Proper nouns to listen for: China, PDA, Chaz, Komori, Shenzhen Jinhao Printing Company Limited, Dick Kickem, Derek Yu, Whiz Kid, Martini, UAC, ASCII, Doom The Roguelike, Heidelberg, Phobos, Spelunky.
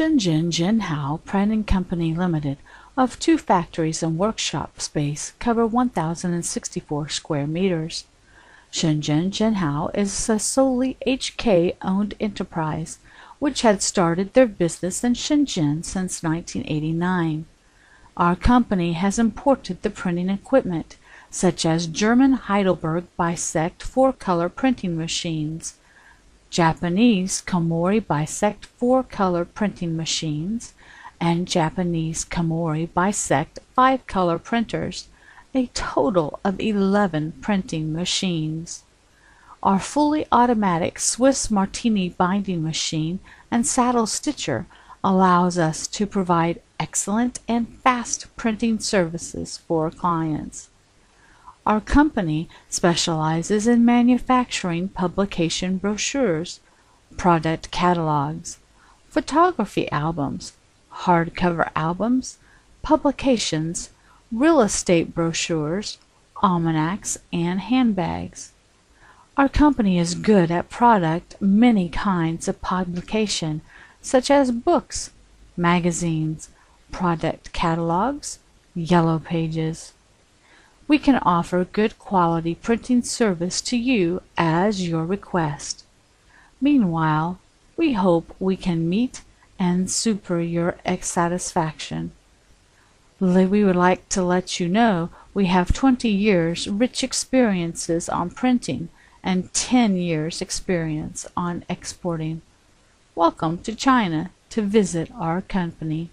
Shenzhen Jinhao Printing Company Limited of two factories and workshop space cover 1,064 square meters. Shenzhen Jinhao is a solely HK-owned enterprise, which had started their business in Shenzhen since 1989. Our company has imported the printing equipment, such as German Heidelberg bisect four-color printing machines, Japanese Komori bisect four-color printing machines, and Japanese Komori bisect five-color printers, a total of 11 printing machines. Our fully automatic Swiss Martini binding machine and saddle stitcher allows us to provide excellent and fast printing services for clients. Our company specializes in manufacturing publication brochures, product catalogs, photography albums, hardcover albums, publications, real estate brochures, almanacs, and handbags. Our company is good at product many kinds of publication, such as books, magazines, product catalogs, yellow pages. We can offer good quality printing service to you as your request. Meanwhile, we hope we can meet and super your satisfaction. We would like to let you know we have 20 years rich experiences on printing and 10 years experience on exporting. Welcome to China to visit our company.